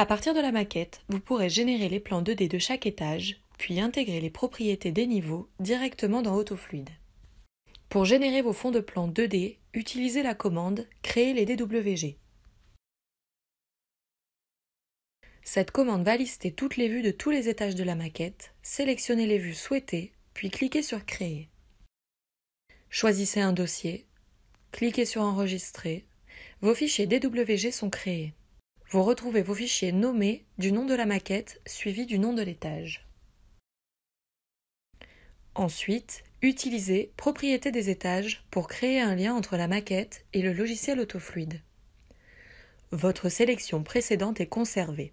À partir de la maquette, vous pourrez générer les plans 2D de chaque étage, puis intégrer les propriétés des niveaux directement dans AutoFluid. Pour générer vos fonds de plans 2D, utilisez la commande « Créer les DWG ». Cette commande va lister toutes les vues de tous les étages de la maquette, sélectionnez les vues souhaitées, puis cliquez sur « Créer ». Choisissez un dossier, cliquez sur « Enregistrer ». Vos fichiers DWG sont créés. Vous retrouvez vos fichiers nommés du nom de la maquette suivi du nom de l'étage. Ensuite, utilisez « Propriétés des étages » pour créer un lien entre la maquette et le logiciel AutoFluid. Votre sélection précédente est conservée.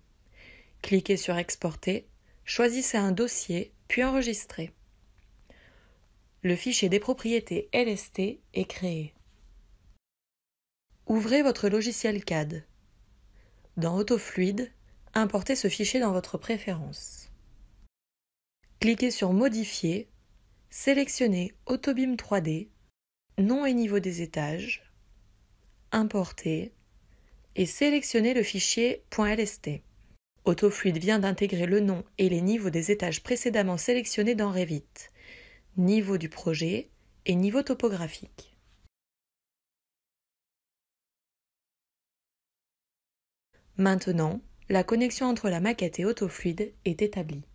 Cliquez sur « Exporter », choisissez un dossier, puis enregistrez. Le fichier des propriétés LST est créé. Ouvrez votre logiciel CAD. Dans AutoFluid, importez ce fichier dans votre préférence. Cliquez sur « Modifier ». Sélectionnez AutoBIM 3D, nom et niveau des étages, importez et sélectionnez le fichier .lst. AutoFluid vient d'intégrer le nom et les niveaux des étages précédemment sélectionnés dans Revit, niveau du projet et niveau topographique. Maintenant, la connexion entre la maquette et AutoFluid est établie.